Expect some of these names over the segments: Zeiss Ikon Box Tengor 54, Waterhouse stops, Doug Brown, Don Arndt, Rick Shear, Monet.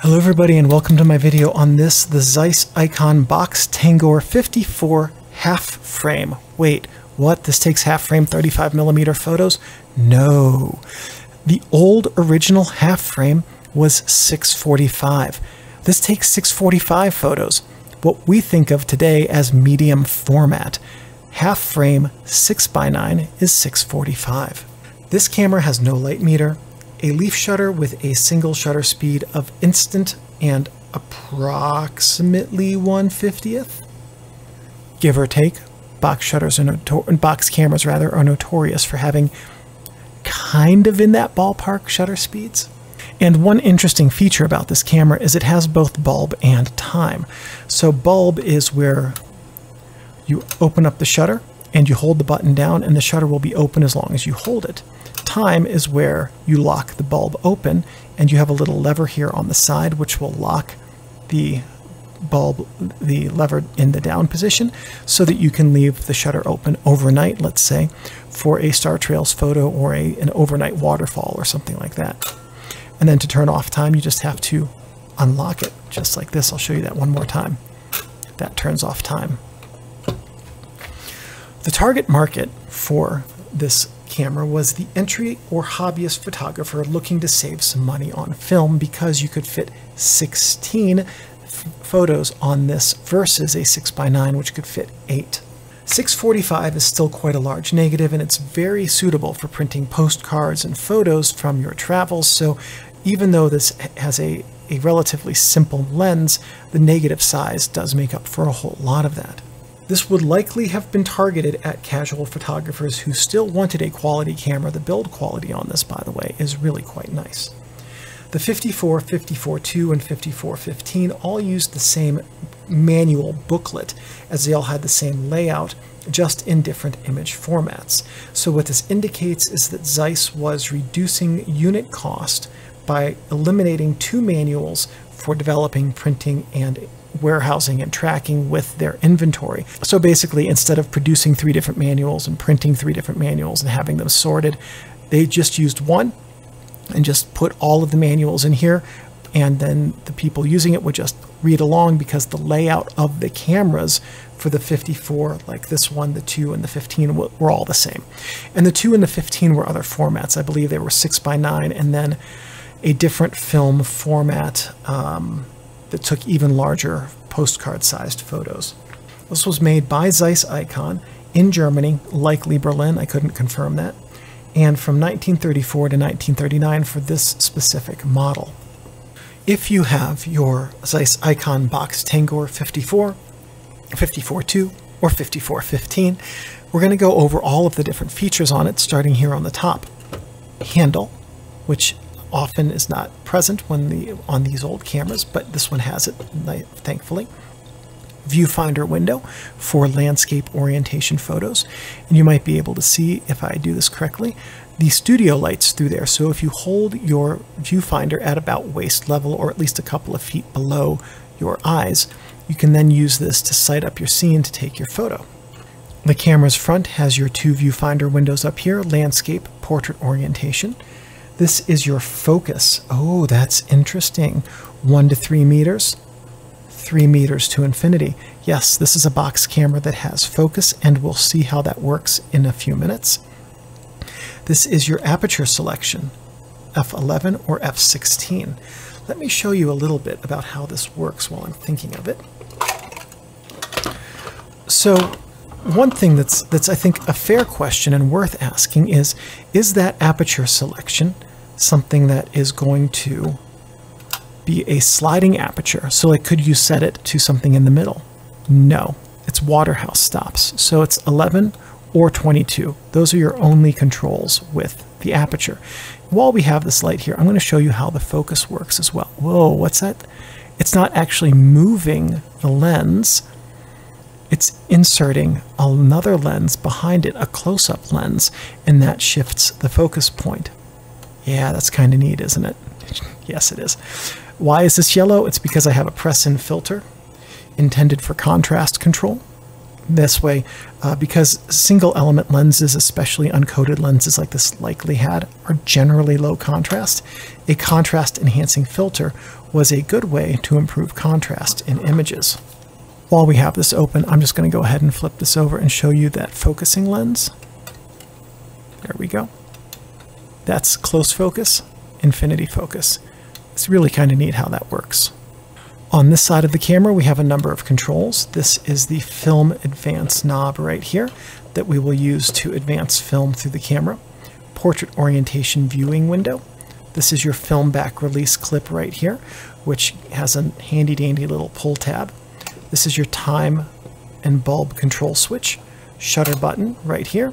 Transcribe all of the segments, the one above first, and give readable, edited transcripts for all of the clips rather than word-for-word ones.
Hello everybody and welcome to my video on this, the Zeiss Ikon Box Tengor 54 half frame. Wait, what? This takes half frame 35mm photos? No. The old original half frame was 645. This takes 645 photos, what we think of today as medium format. Half frame 6x9 is 645. This camera has no light meter, a leaf shutter with a single shutter speed of instant and approximately 1/50th, give or take. Box cameras are notorious for having kind of in that ballpark shutter speeds. And one interesting feature about this camera is it has both bulb and time. So bulb is where you open up the shutter and you hold the button down and the shutter will be open as long as you hold it. Time is where you lock the bulb open and you have a little lever here on the side which will lock the bulb, the lever in the down position so that you can leave the shutter open overnight, let's say, for a Star Trails photo or an overnight waterfall or something like that. And then to turn off time, you just have to unlock it just like this. I'll show you that one more time. That turns off time. The target market for this camera was the entry or hobbyist photographer looking to save some money on film, because you could fit 16 photos on this versus a 6x9 which could fit 8. 645 is still quite a large negative and it's very suitable for printing postcards and photos from your travels, so even though this has a relatively simple lens, the negative size does make up for a whole lot of that. This would likely have been targeted at casual photographers who still wanted a quality camera. The build quality on this, by the way, is really quite nice. The 54, 54-2, and 54-15 all used the same manual booklet, as they all had the same layout, just in different image formats. So what this indicates is that Zeiss was reducing unit cost by eliminating two manuals for developing, printing, and warehousing and tracking with their inventory. So basically, instead of producing three different manuals and printing three different manuals and having them sorted, they just used one and just put all of the manuals in here, and then the people using it would just read along, because the layout of the cameras for the 54, like this one, the 2 and the 15 were all the same. And the 2 and the 15 were other formats. I believe they were 6x9 and then a different film format that took even larger postcard-sized photos. This was made by Zeiss Ikon in Germany, likely Berlin, I couldn't confirm that, and from 1934 to 1939 for this specific model. If you have your Zeiss Ikon Box Tengor 54, 54-2, or 54-15, we're going to go over all of the different features on it, starting here on the top. Handle, which often is not present on these old cameras, but this one has it, thankfully. Viewfinder window for landscape orientation photos, and you might be able to see, if I do this correctly, the studio lights through there. So if you hold your viewfinder at about waist level, or at least a couple of feet below your eyes, you can then use this to sight up your scene to take your photo. The camera's front has your two viewfinder windows up here, landscape, portrait orientation. This is your focus. Oh, that's interesting. 1 to 3 meters. 3 meters to infinity. Yes, this is a box camera that has focus, and we'll see how that works in a few minutes. This is your aperture selection, f11 or f16. Let me show you a little bit about how this works while I'm thinking of it. So one thing that's I think a fair question and worth asking is that aperture selection something that is going to be a sliding aperture? So like, could you set it to something in the middle? No, it's Waterhouse stops. So it's 11 or 22. Those are your only controls with the aperture. While we have this light here, I'm going to show you how the focus works as well. Whoa, what's that? It's not actually moving the lens. It's inserting another lens behind it, a close-up lens, and that shifts the focus point. Yeah, that's kind of neat, isn't it? Yes, it is. Why is this yellow? It's because I have a press-in filter intended for contrast control. this way because single element lenses, especially uncoated lenses like this likely had, are generally low contrast. A contrast enhancing filter was a good way to improve contrast in images. While we have this open, I'm just going to go ahead and flip this over and show you that focusing lens. There we go. That's close focus, infinity focus. It's really kind of neat how that works. On this side of the camera, we have a number of controls. This is the film advance knob right here that we will use to advance film through the camera. Portrait orientation viewing window. This is your film back release clip right here, which has a handy dandy little pull tab. This is your time and bulb control switch. Shutter button right here.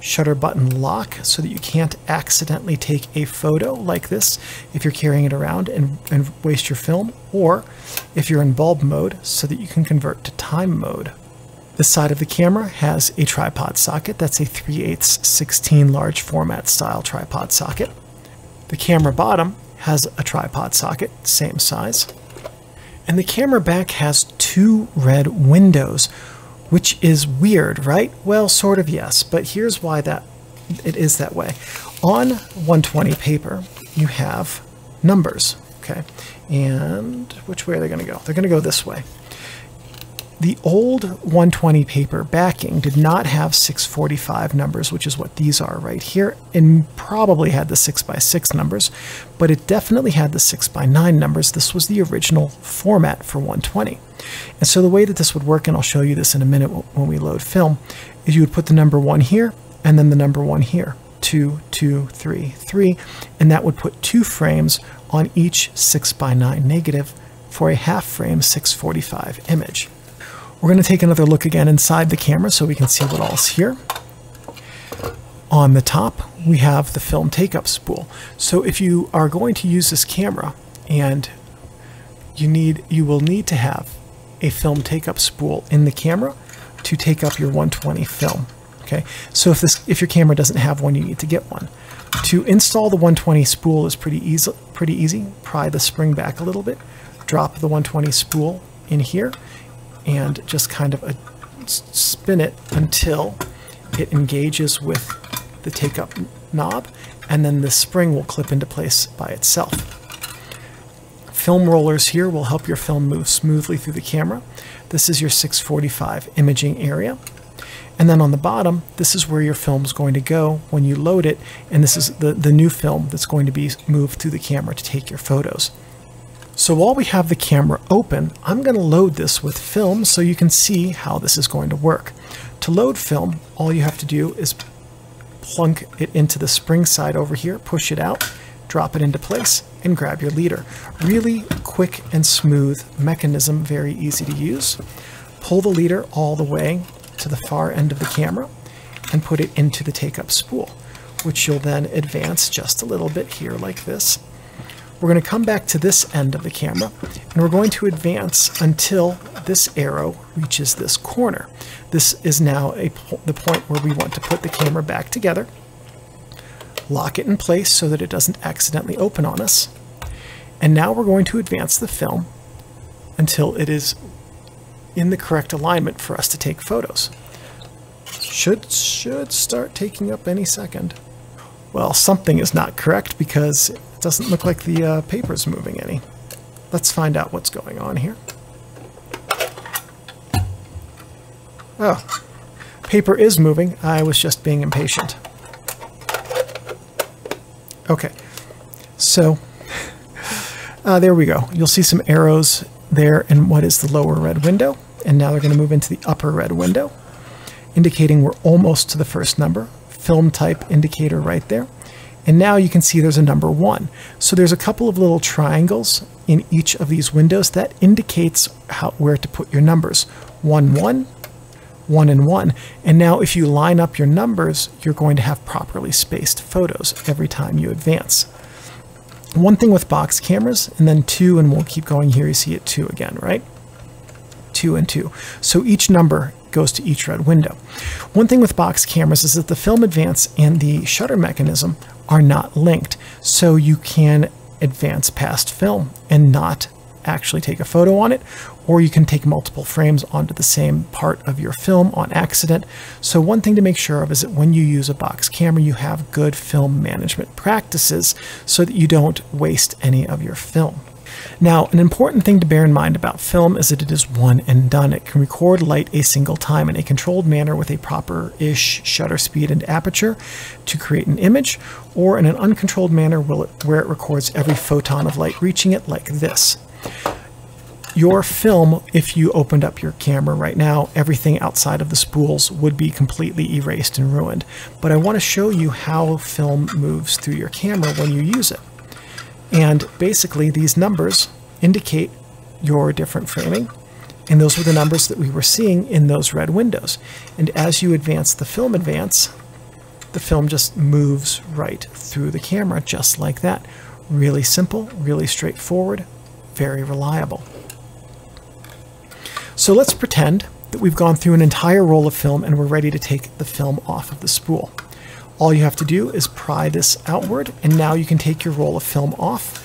Shutter button lock so that you can't accidentally take a photo like this if you're carrying it around and waste your film, or if you're in bulb mode so that you can convert to time mode. This side of the camera has a tripod socket. That's a 3/8 16 large format style tripod socket. The camera bottom has a tripod socket, same size. And the camera back has two red windows, which is weird, right? Well, sort of, yes, but here's why it is that way. On 120 paper, you have numbers, okay? And which way are they gonna go? They're gonna go this way. The old 120 paper backing did not have 645 numbers, which is what these are right here, and probably had the 6x6 numbers, but it definitely had the 6x9 numbers. This was the original format for 120. And so the way that this would work, and I'll show you this in a minute when we load film, is you would put the number 1 here and then the number 1 here, 2, 2, 3, 3, and that would put 2 frames on each 6x9 negative for a half frame 645 image. We're going to take another look again inside the camera so we can see what all's here. On the top, we have the film take-up spool. So if you are going to use this camera, and you will need to have a film take-up spool in the camera to take up your 120 film. Okay, so if your camera doesn't have one, you need to get one. To install the 120 spool is pretty easy. Pry the spring back a little bit, drop the 120 spool in here, and just kind of spin it until it engages with the take-up knob, and then the spring will clip into place by itself. Film rollers here will help your film move smoothly through the camera. This is your 645 imaging area. And then on the bottom, this is where your film's going to go when you load it, and this is the new film that's going to be moved through the camera to take your photos. So while we have the camera open, I'm going to load this with film so you can see how this is going to work. To load film, all you have to do is plunk it into the spring side over here, push it out, drop it into place, and grab your leader. Really quick and smooth mechanism, very easy to use. Pull the leader all the way to the far end of the camera and put it into the take-up spool, which you'll then advance just a little bit here like this. We're going to come back to this end of the camera, and we're going to advance until this arrow reaches this corner. This is now the point where we want to put the camera back together. Lock it in place so that it doesn't accidentally open on us. And now we're going to advance the film until it is in the correct alignment for us to take photos. Should start taking up any second. Well, something is not correct because it doesn't look like the paper's moving any. Let's find out what's going on here. Oh, paper is moving. I was just being impatient. Okay, so there we go. You'll see some arrows there in what is the lower red window, and now they're going to move into the upper red window, indicating we're almost to the first number. Film type indicator right there. And now you can see there's a number 1. So there's a couple of little triangles in each of these windows that indicates where to put your numbers. 1, 1, 1, and 1. And now if you line up your numbers, you're going to have properly spaced photos every time you advance. One thing with box cameras, and then 2, and we'll keep going here. You see it 2 again, right? 2 and 2. So each number goes to each red window. One thing with box cameras is that the film advance and the shutter mechanism are not linked. So you can advance past film and not actually take a photo on it, or you can take multiple frames onto the same part of your film on accident. So one thing to make sure of is that when you use a box camera, you have good film management practices so that you don't waste any of your film. Now, an important thing to bear in mind about film is that it is one and done. It can record light a single time in a controlled manner with a proper-ish shutter speed and aperture to create an image, or in an uncontrolled manner where it records every photon of light reaching it, like this. Your film, if you opened up your camera right now, everything outside of the spools would be completely erased and ruined. But I want to show you how film moves through your camera when you use it. And basically, these numbers indicate your different framing, and those were the numbers that we were seeing in those red windows. And as you advance, the film just moves right through the camera, just like that. Really simple, really straightforward, very reliable. So let's pretend that we've gone through an entire roll of film and we're ready to take the film off of the spool. All you have to do is pry this outward, and now you can take your roll of film off,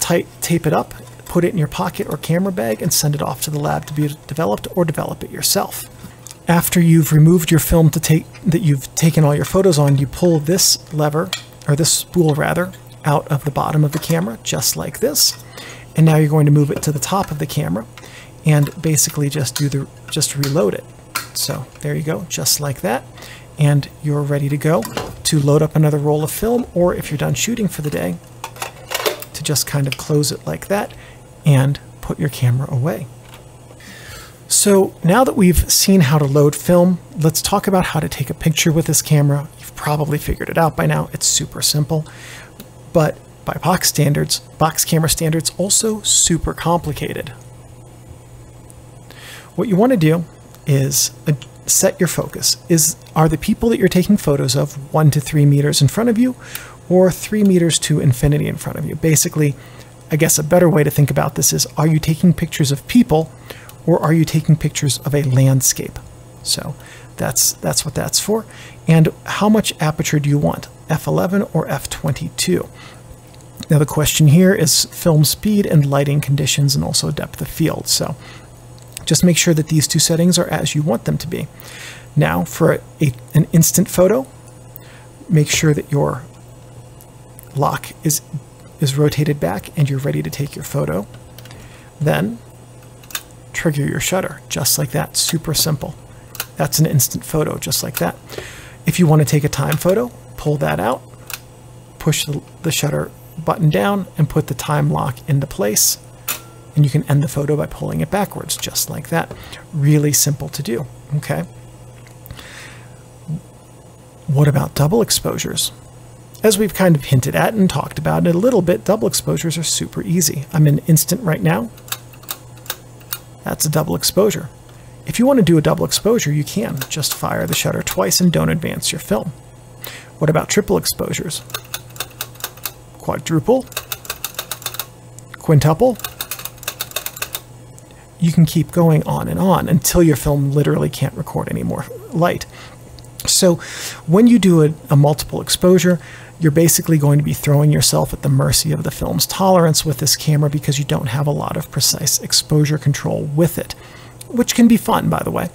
tape it up, put it in your pocket or camera bag, and send it off to the lab to be developed, or develop it yourself. After you've removed your film that you've taken all your photos on, you pull this lever, or this spool rather, out of the bottom of the camera, just like this. And now you're going to move it to the top of the camera and basically just reload it. So there you go, just like that. And you're ready to go to load up another roll of film, or if you're done shooting for the day, to just kind of close it like that and put your camera away. So now that we've seen how to load film, let's talk about how to take a picture with this camera. You've probably figured it out by now. It's super simple, but by box camera standards, also super complicated. What you want to do is set your focus. Are the people that you're taking photos of 1 to 3 meters in front of you, or 3 meters to infinity in front of you? Basically, I guess a better way to think about this is, are you taking pictures of people, or are you taking pictures of a landscape? So that's what that's for. And how much aperture do you want? F11 or F22? Now the question here is film speed and lighting conditions, and also depth of field. So just make sure that these two settings are as you want them to be. Now for an instant photo, make sure that your lock is rotated back and you're ready to take your photo. Then trigger your shutter, just like that, super simple. That's an instant photo, just like that. If you want to take a time photo, pull that out, push the shutter button down and put the time lock into place. And you can end the photo by pulling it backwards, just like that. Really simple to do, okay? What about double exposures? As we've kind of hinted at and talked about it a little bit, double exposures are super easy. I'm in instant right now. That's a double exposure. If you want to do a double exposure, you can. Just fire the shutter twice and don't advance your film. What about triple exposures? Quadruple, quintuple. You can keep going on until your film literally can't record any more light. So when you do a multiple exposure, you're basically going to be throwing yourself at the mercy of the film's tolerance with this camera, because you don't have a lot of precise exposure control with it, which can be fun, by the way.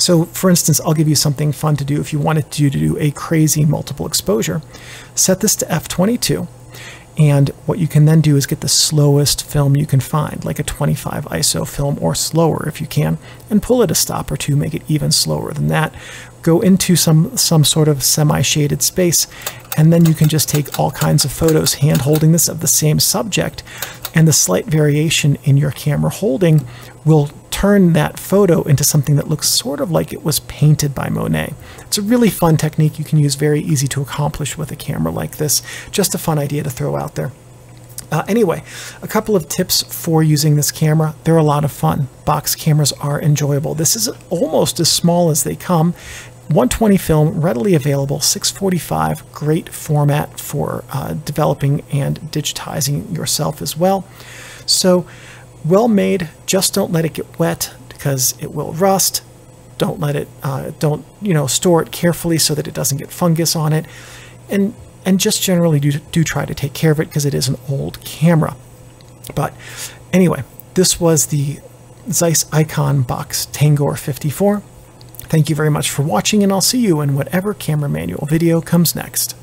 So for instance, I'll give you something fun to do if you wanted to do a crazy multiple exposure. Set this to F22. And what you can then do is get the slowest film you can find, like a 25 ISO film or slower if you can, and pull it a stop or two, make it even slower than that. Go into some sort of semi-shaded space, and then you can just take all kinds of photos, hand-holding this, of the same subject, and the slight variation in your camera holding will turn that photo into something that looks sort of like it was painted by Monet. It's a really fun technique you can use, very easy to accomplish with a camera like this. Just a fun idea to throw out there. Anyway, a couple of tips for using this camera. They're a lot of fun. Box cameras are enjoyable. This is almost as small as they come. 120 film, readily available, 645, great format for developing and digitizing yourself as well. So, well made. Just don't let it get wet, because it will rust. Don't let it. Store it carefully so that it doesn't get fungus on it, and just generally do try to take care of it, because it is an old camera. But Anyway, this was the Zeiss Ikon Box Tengor 54. Thank you very much for watching, and I'll see you in whatever camera manual video comes next.